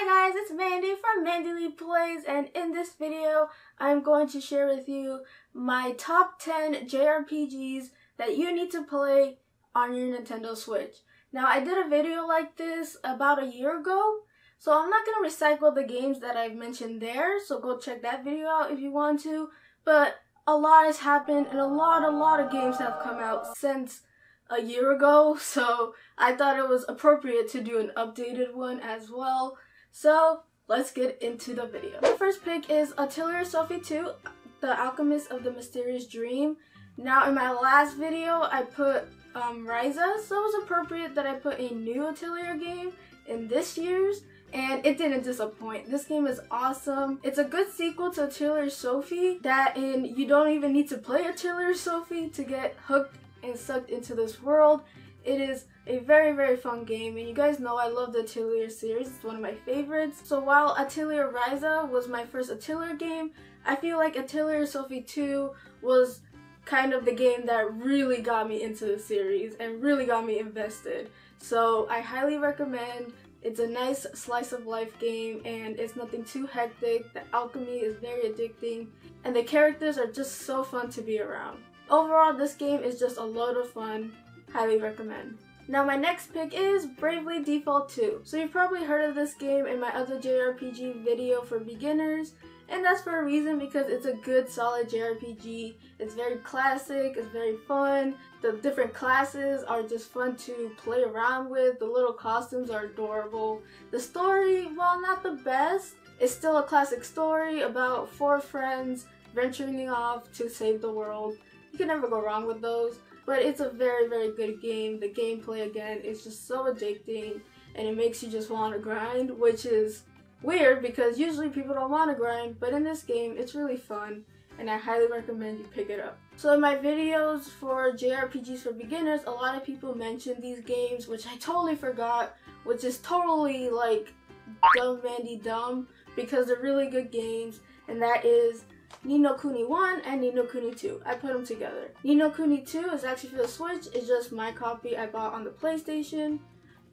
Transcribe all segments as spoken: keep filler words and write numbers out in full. Hi guys, it's Mandy from Mandy Lee Plays, and in this video I'm going to share with you my top ten J R P Gs that you need to play on your Nintendo Switch. Now, I did a video like this about a year ago, so I'm not going to recycle the games that I've mentioned there, so go check that video out if you want to, but a lot has happened and a lot, a lot of games have come out since a year ago, so I thought it was appropriate to do an updated one as well. So let's get into the video. The first pick is Atelier Sophie two, The Alchemist of the Mysterious Dream. Now, in my last video I put um, Ryza, so it was appropriate that I put a new Atelier game in this year's, and it didn't disappoint. This game is awesome. It's a good sequel to Atelier Sophie, that in you don't even need to play Atelier Sophie to get hooked and sucked into this world. It is a very, very fun game, and you guys know I love the Atelier series. It's one of my favorites. So while Atelier Ryza was my first Atelier game, I feel like Atelier Sophie two was kind of the game that really got me into the series and really got me invested. So I highly recommend. It's a nice slice of life game, and it's nothing too hectic. The alchemy is very addicting, and the characters are just so fun to be around. Overall, this game is just a load of fun. Highly recommend. Now, my next pick is Bravely Default two. So you've probably heard of this game in my other J R P G video for beginners, and that's for a reason, because it's a good solid J R P G. It's very classic, it's very fun, the different classes are just fun to play around with, the little costumes are adorable. The story, while not the best, it's still a classic story about four friends venturing off to save the world. You can never go wrong with those, but it's a very, very good game. The gameplay, again, is just so addicting, and it makes you just want to grind, which is weird because usually people don't want to grind, but in this game, it's really fun, and I highly recommend you pick it up. So in my videos for J R P Gs for beginners, a lot of people mentioned these games, which I totally forgot, which is totally, like, dumb Mandy dumb, because they're really good games, and that is Ni no Kuni one and Ni no Kuni two. I put them together. Ni no Kuni two is actually for the Switch. It's just my copy I bought on the PlayStation.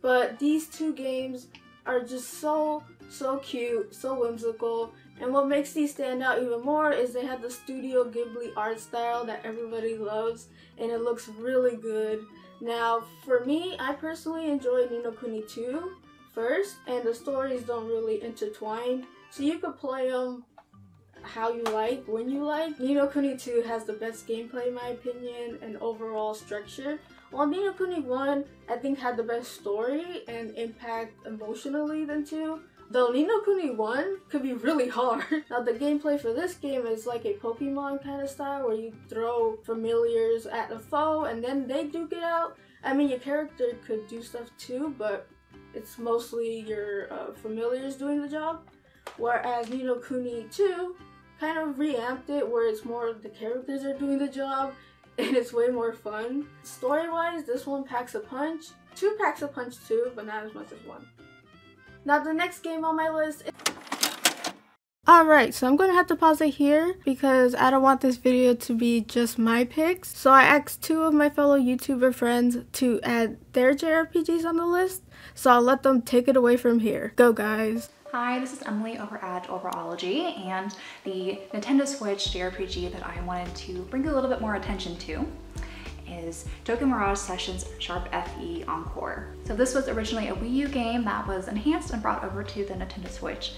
But these two games are just so, so cute, so whimsical. And what makes these stand out even more is they have the Studio Ghibli art style that everybody loves, and it looks really good. Now, for me, I personally enjoy Ni no Kuni two first, and the stories don't really intertwine, so you could play them how you like, when you like. Ni no Kuni two has the best gameplay in my opinion and overall structure, while Ni no Kuni one I think had the best story and impact emotionally than two. Though Ni no Kuni one could be really hard. Now, the gameplay for this game is like a Pokemon kind of style where you throw familiars at the foe and then they duke it out. I mean, your character could do stuff too, but it's mostly your uh, familiars doing the job. Whereas Ni no Kuni two kind of reamped it, where it's more of the characters are doing the job, and it's way more fun. Story-wise, this one packs a punch. Two packs a punch too, but not as much as one. Now, the next game on my list is... Alright, so I'm going to have to pause it here because I don't want this video to be just my picks. So I asked two of my fellow YouTuber friends to add their J R P Gs on the list, so I'll let them take it away from here. Go, guys! Hi, this is Emily over at Orbalology, and the Nintendo Switch J R P G that I wanted to bring a little bit more attention to is Tokyo Mirage Sessions Sharp F E Encore. So this was originally a Wii U game that was enhanced and brought over to the Nintendo Switch,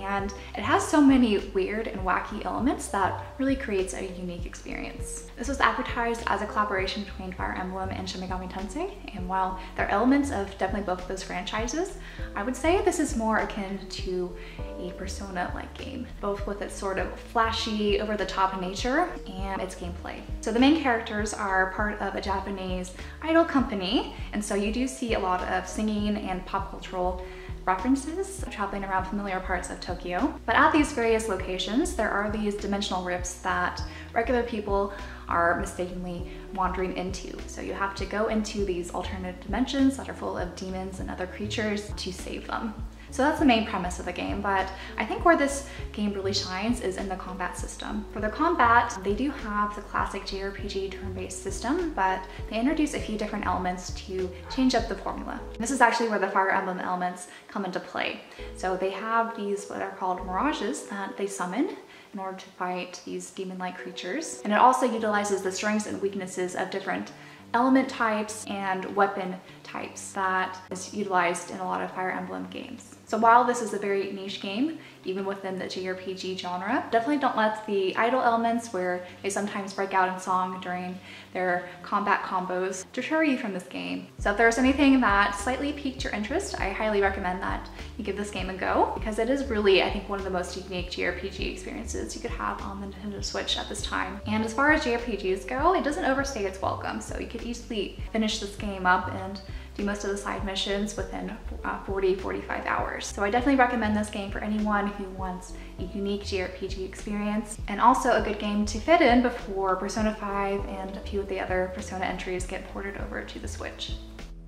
and it has so many weird and wacky elements that really creates a unique experience. This was advertised as a collaboration between Fire Emblem and Shin Megami Tensei, and while there are elements of definitely both of those franchises, I would say this is more akin to a Persona-like game, both with its sort of flashy, over-the-top nature and its gameplay. So the main characters are part of a Japanese idol company, and so you do see a lot of singing and pop cultural references traveling around familiar parts of Tokyo. But at these various locations, there are these dimensional rifts that regular people are mistakenly wandering into. So you have to go into these alternate dimensions that are full of demons and other creatures to save them. So that's the main premise of the game, but I think where this game really shines is in the combat system. For the combat, they do have the classic J R P G turn-based system, but they introduce a few different elements to change up the formula. This is actually where the Fire Emblem elements come into play. So they have these what are called mirages that they summon in order to fight these demon-like creatures. And it also utilizes the strengths and weaknesses of different element types and weapon types that is utilized in a lot of Fire Emblem games. So while this is a very niche game, even within the J R P G genre, definitely don't let the idle elements where they sometimes break out in song during their combat combos deter you from this game. So if there's anything that slightly piqued your interest, I highly recommend that you give this game a go, because it is really, I think, one of the most unique J R P G experiences you could have on the Nintendo Switch at this time. And as far as J R P Gs go, it doesn't overstay its welcome, so you could easily finish this game up and do most of the side missions within uh, forty, forty-five hours. So I definitely recommend this game for anyone who wants a unique J R P G experience, and also a good game to fit in before Persona five and a few of the other Persona entries get ported over to the Switch.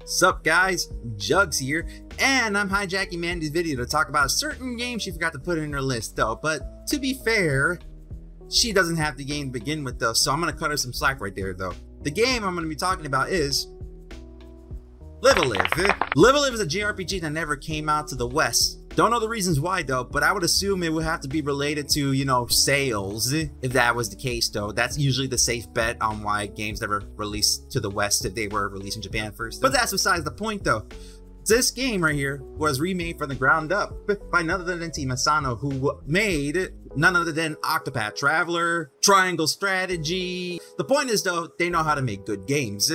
Sup guys, Jugs here, and I'm hijacking Mandy's video to talk about a certain game she forgot to put in her list though, but to be fair, she doesn't have the game to begin with though, so I'm gonna cut her some slack right there though. The game I'm gonna be talking about is Live a Live. Live a Live is a J R P G that never came out to the West. Don't know the reasons why though, but I would assume it would have to be related to, you know, sales. If that was the case though, that's usually the safe bet on why games never released to the West if they were released in Japan first. But that's besides the point though. This game right here was remade from the ground up by none other than Team Asano, who made none other than Octopath Traveler, Triangle Strategy. The point is though, they know how to make good games.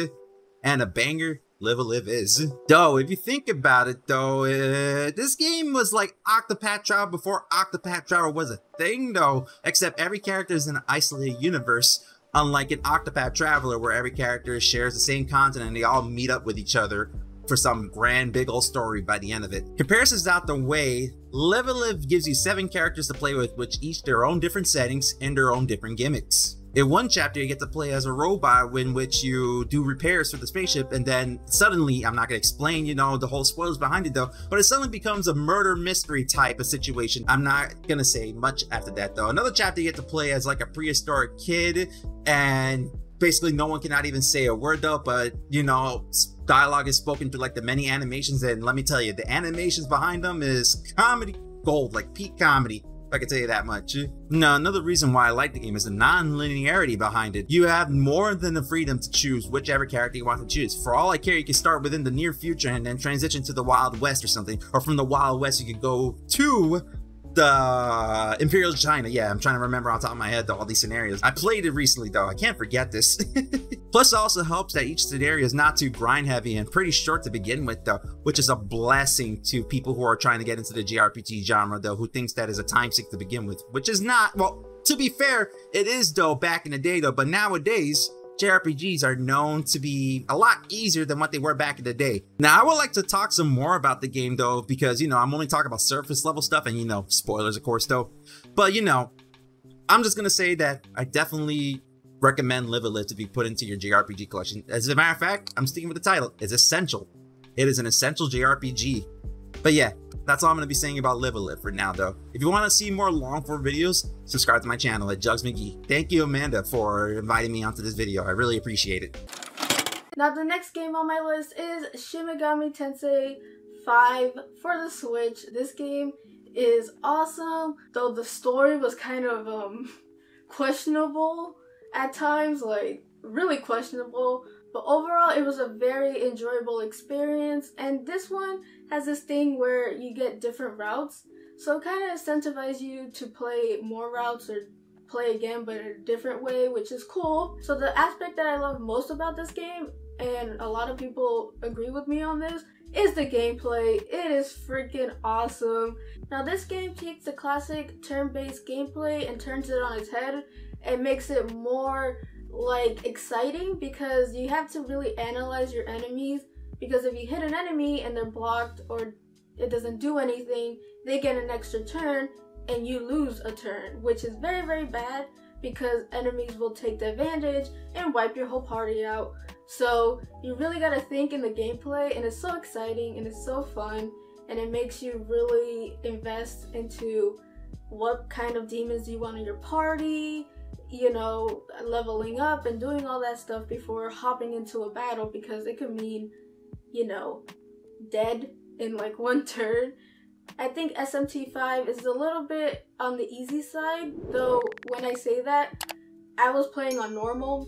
And a banger Live a Live is. Though, if you think about it though, uh, this game was like Octopath Traveler before Octopath Traveler was a thing though, except every character is in an isolated universe, unlike in Octopath Traveler where every character shares the same continent and they all meet up with each other for some grand big old story by the end of it. Comparisons out the way, Live a Live gives you seven characters to play with, which each their own different settings and their own different gimmicks. In one chapter, you get to play as a robot in which you do repairs for the spaceship, and then suddenly, I'm not gonna explain, you know, the whole spoilers behind it though, but it suddenly becomes a murder mystery type of situation. I'm not gonna say much after that though. Another chapter, you get to play as like a prehistoric kid, and basically no one cannot even say a word though, but you know, dialogue is spoken through like the many animations, and let me tell you, the animations behind them is comedy gold, like peak comedy. I can tell you that much. Now, another reason why I like the game is the non-linearity behind it. You have more than the freedom to choose whichever character you want to choose. For all I care, you can start within the near future and then transition to the Wild West or something, or from the Wild West you could go to the Imperial China. Yeah, I'm trying to remember on top of my head though, all these scenarios. I played it recently though, I can't forget this. Plus it also helps that each scenario is not too grind heavy and pretty short to begin with though, which is a blessing to people who are trying to get into the J R P G genre though, who thinks that is a time sink to begin with, which is not. Well, to be fair, it is though back in the day though, but nowadays J R P Gs are known to be a lot easier than what they were back in the day. Now, I would like to talk some more about the game though, because, you know, I'm only talking about surface level stuff and, you know, spoilers of course though. But, you know, I'm just gonna say that I definitely recommend Live a Live to be put into your J R P G collection. As a matter of fact, I'm sticking with the title. It's essential. It is an essential J R P G. But yeah, that's all I'm gonna be saying about Live a Live for now though. If you wanna see more long form videos, subscribe to my channel at Jugs McGee. Thank you, Amanda, for inviting me onto this video. I really appreciate it. Now the next game on my list is Shin Megami Tensei five for the Switch. This game is awesome, though the story was kind of um, questionable at times, like really questionable. But overall, it was a very enjoyable experience, and this one has this thing where you get different routes, so it kind of incentivizes you to play more routes or play again but in a different way, which is cool. So the aspect that I love most about this game, and a lot of people agree with me on this, is the gameplay. It is freaking awesome. Now this game takes the classic turn-based gameplay and turns it on its head and makes it more like exciting, because you have to really analyze your enemies, because if you hit an enemy and they're blocked or it doesn't do anything, they get an extra turn and you lose a turn, which is very very bad because enemies will take the advantage and wipe your whole party out. So you really gotta think in the gameplay, and it's so exciting and it's so fun, and it makes you really invest into what kind of demons do you want in your party, you know, leveling up and doing all that stuff before hopping into a battle, because it could mean, you know, dead in like one turn. I think S M T five is a little bit on the easy side, though when I say that, I was playing on normal.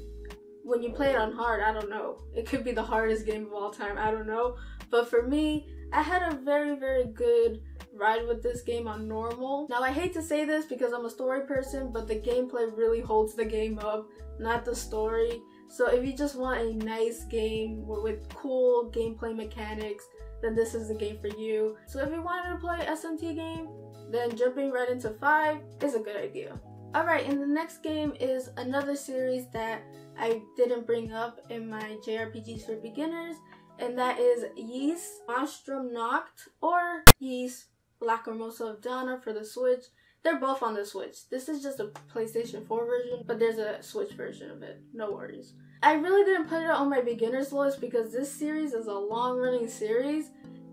When you play it on hard, I don't know. It could be the hardest game of all time, I don't know. But for me, I had a very, very good ride with this game on normal. Now, I hate to say this because I'm a story person, but the gameplay really holds the game up, not the story. So if you just want a nice game with cool gameplay mechanics, then this is the game for you. So if you wanted to play an S M T game, then jumping right into five is a good idea. Alright, and the next game is another series that I didn't bring up in my J R P Gs for beginners, and that is Ys Monstrum Noct or Ys Lacrimosa of Dana for the Switch. They're both on the Switch. This is just a PlayStation four version, but there's a Switch version of it. No worries. I really didn't put it on my beginner's list because this series is a long-running series,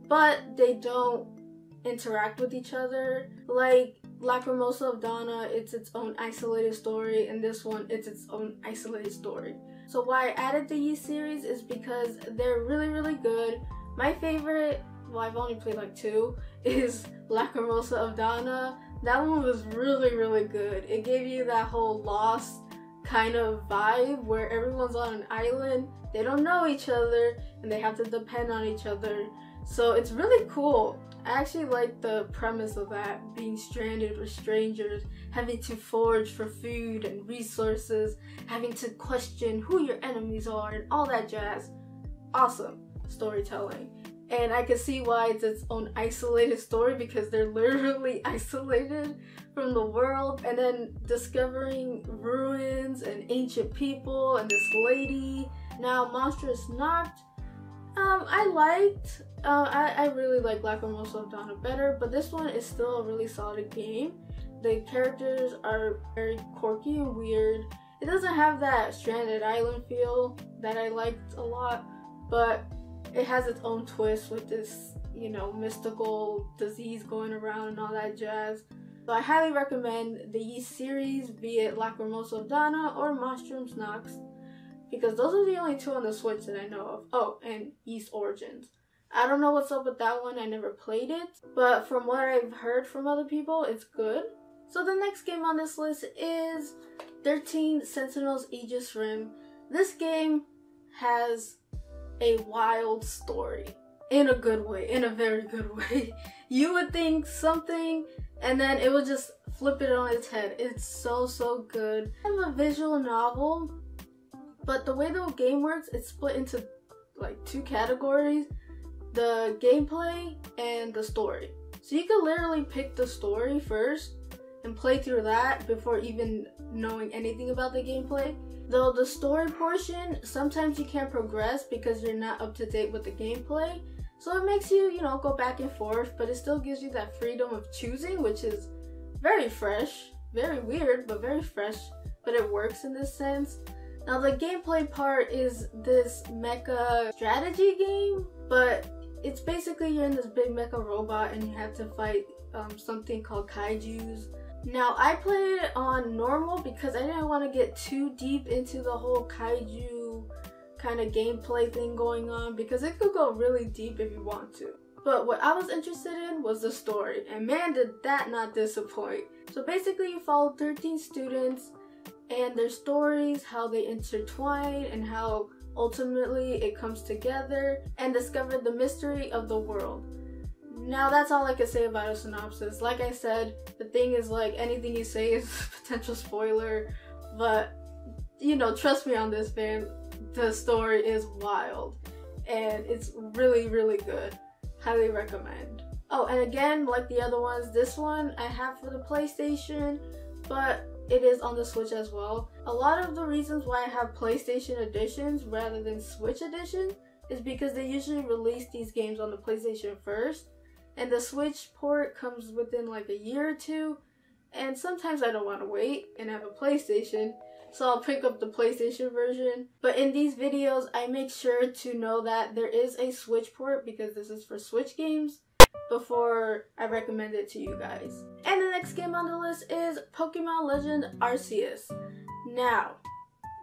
but they don't interact with each other. Like Lacrimosa of Dana, it's its own isolated story, and this one, it's its own isolated story. So why I added the Ys series is because they're really, really good. My favorite, well, I've only played like two, is Lacrimosa of Dana. That one was really, really good. It gave you that whole Lost kind of vibe where everyone's on an island, they don't know each other, and they have to depend on each other. So it's really cool. I actually like the premise of that, being stranded with strangers, having to forage for food and resources, having to question who your enemies are and all that jazz. Awesome storytelling. And I can see why it's its own isolated story, because they're literally isolated from the world. And then discovering ruins and ancient people and this lady. Now, Monstrous Noct, um, I liked. Uh, I, I really like Lacrimosa of Dana better, but this one is still a really solid game. The characters are very quirky and weird. It doesn't have that stranded island feel that I liked a lot, but it has its own twist with this, you know, mystical disease going around and all that jazz. So I highly recommend the Ys series, be it Lacrimosa of Dana or Monstrum Noct, because those are the only two on the Switch that I know of. Oh, and Ys Origins. I don't know what's up with that one, I never played it, but from what I've heard from other people, it's good. So the next game on this list is thirteen Sentinels Aegis Rim. This game has a wild story, in a good way, in a very good way. You would think something, and then it would just flip it on its head. It's so, so good. It's a visual novel, but the way the game works, it's split into like two categories: the gameplay and the story. So you can literally pick the story first and play through that before even knowing anything about the gameplay. Though the story portion, sometimes you can't progress because you're not up to date with the gameplay. So it makes you, you know, go back and forth, but it still gives you that freedom of choosing, which is very fresh, very weird, but very fresh, but it works in this sense. Now the gameplay part is this mecha strategy game, but it's basically you're in this big mecha robot and you have to fight um, something called kaijus. Now, I played it on normal because I didn't want to get too deep into the whole kaiju kind of gameplay thing going on, because it could go really deep if you want to. But what I was interested in was the story, and man, did that not disappoint. So basically, you follow thirteen students and their stories, how they intertwine and how ultimately it comes together, and discover the mystery of the world. Now that's all I can say about a synopsis. Like I said, the thing is, like, anything you say is a potential spoiler, but you know, trust me on this, man, the story is wild and it's really, really good. Highly recommend. Oh, and again, like the other ones, this one I have for the PlayStation, but it is on the Switch as well. A lot of the reasons why I have PlayStation editions rather than Switch editions is because they usually release these games on the PlayStation first, and the Switch port comes within like a year or two, and sometimes I don't want to wait and have a PlayStation, so I'll pick up the PlayStation version. But in these videos, I make sure to know that there is a Switch port because this is for Switch games, before I recommend it to you guys. And the next game on the list is Pokemon Legends Arceus. Now,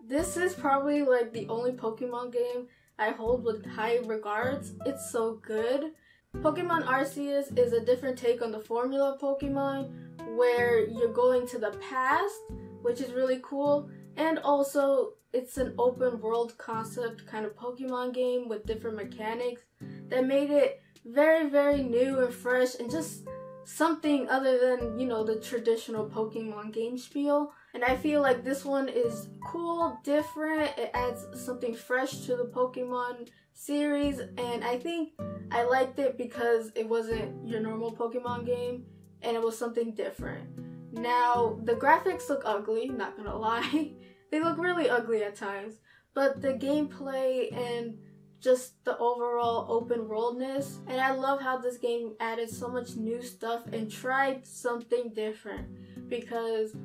this is probably like the only Pokemon game I hold with high regards. It's so good. Pokemon Arceus is a different take on the formula of Pokemon, where you're going to the past, which is really cool, and also it's an open world concept kind of Pokemon game with different mechanics that made it very, very new and fresh and just something other than, you know, the traditional Pokemon game spiel. And I feel like this one is cool, different, it adds something fresh to the Pokemon series, and I think I liked it because it wasn't your normal Pokemon game and it was something different. Now, the graphics look ugly, not gonna lie. They look really ugly at times, but the gameplay and just the overall open worldness, and I love how this game added so much new stuff and tried something different, because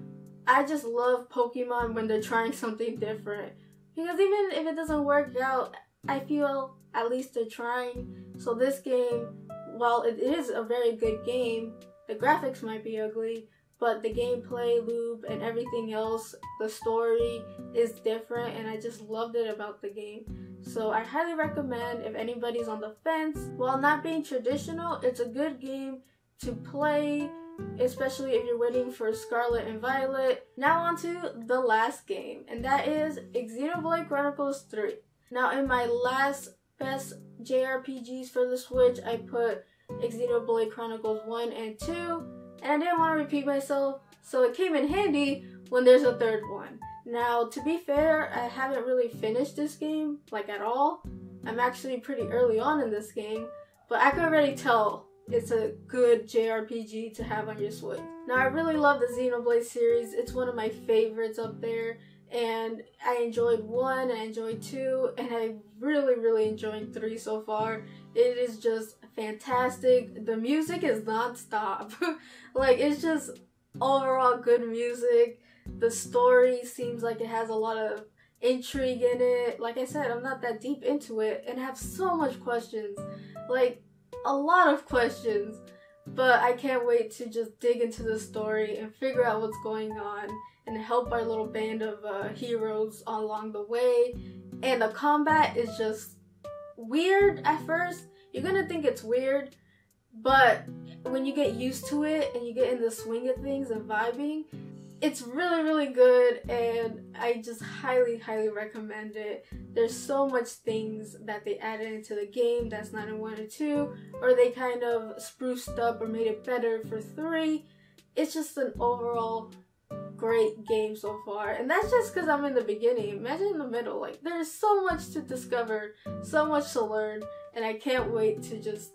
I just love Pokemon when they're trying something different, because even if it doesn't work out, I feel at least they're trying. So this game, while it is a very good game, the graphics might be ugly, but the gameplay loop and everything else, the story is different, and I just loved it about the game. So I highly recommend if anybody's on the fence. While not being traditional, it's a good game to play, especially if you're waiting for Scarlet and Violet. Now on to the last game, and that is Xenoblade Chronicles three. Now in my last best J R P Gs for the Switch, I put Xenoblade Chronicles one and two. And I didn't want to repeat myself, so it came in handy when there's a third one. Now, to be fair, I haven't really finished this game, like at all. I'm actually pretty early on in this game, but I can already tell it's a good J R P G to have on your Switch. Now, I really love the Xenoblade series. It's one of my favorites up there, and I enjoyed one, I enjoyed two, and I really, really enjoyed three so far. It is just fantastic. The music is non-stop. Like, it's just overall good music. The story seems like it has a lot of intrigue in it. Like I said, I'm not that deep into it and have so much questions. Like, a lot of questions. But I can't wait to just dig into the story and figure out what's going on and help our little band of uh, heroes along the way. And the combat is just weird at first. You're gonna think it's weird, but when you get used to it and you get in the swing of things and vibing, it's really, really good, and I just highly, highly recommend it. There's so much things that they added into the game that's not in one or two, or they kind of spruced up or made it better for three. It's just an overall great game so far, and that's just because I'm in the beginning. Imagine in the middle, like, there's so much to discover, so much to learn, and I can't wait to just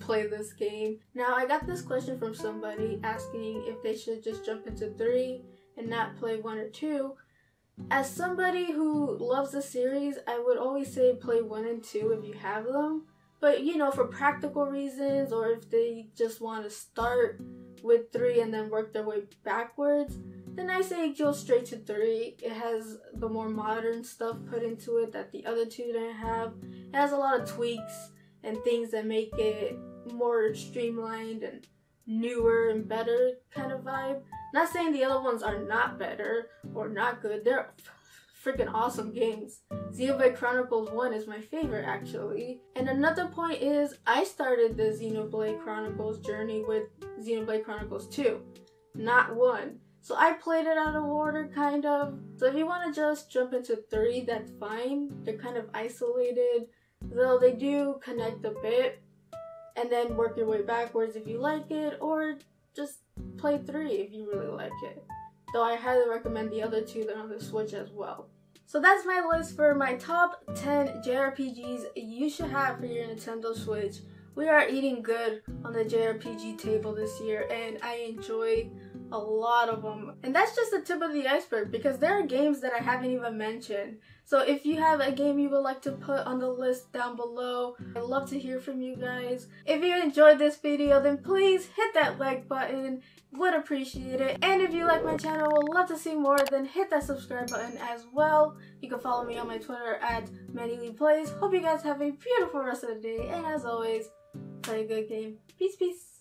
play this game. Now, I got this question from somebody asking if they should just jump into three and not play one or two. As somebody who loves the series, I would always say play one and two if you have them, but you know, for practical reasons, or if they just want to start with three and then work their way backwards, then I say go straight to three. It has the more modern stuff put into it that the other two didn't have. It has a lot of tweaks and things that make it more streamlined and newer and better kind of vibe. Not saying the other ones are not better or not good. They're freaking awesome games. Xenoblade Chronicles one is my favorite, actually. And another point is, I started the Xenoblade Chronicles journey with Xenoblade Chronicles two, not one. So I played it out of order, kind of. So if you want to just jump into three, that's fine. They're kind of isolated, though they do connect a bit. And then work your way backwards if you like it, or just play three if you really like it. Though I highly recommend the other two that are on the Switch as well. So that's my list for my top ten J R P Gs you should have for your Nintendo Switch. We are eating good on the J R P G table this year, and I enjoy a lot of them. And that's just the tip of the iceberg, because there are games that I haven't even mentioned. So if you have a game you would like to put on the list down below, I'd love to hear from you guys. If you enjoyed this video, then please hit that like button, would appreciate it. And if you like my channel, would love to see more, then hit that subscribe button as well. You can follow me on my Twitter at Mandy Lee Plays. Hope you guys have a beautiful rest of the day, and as always, Play a good game. Peace, peace.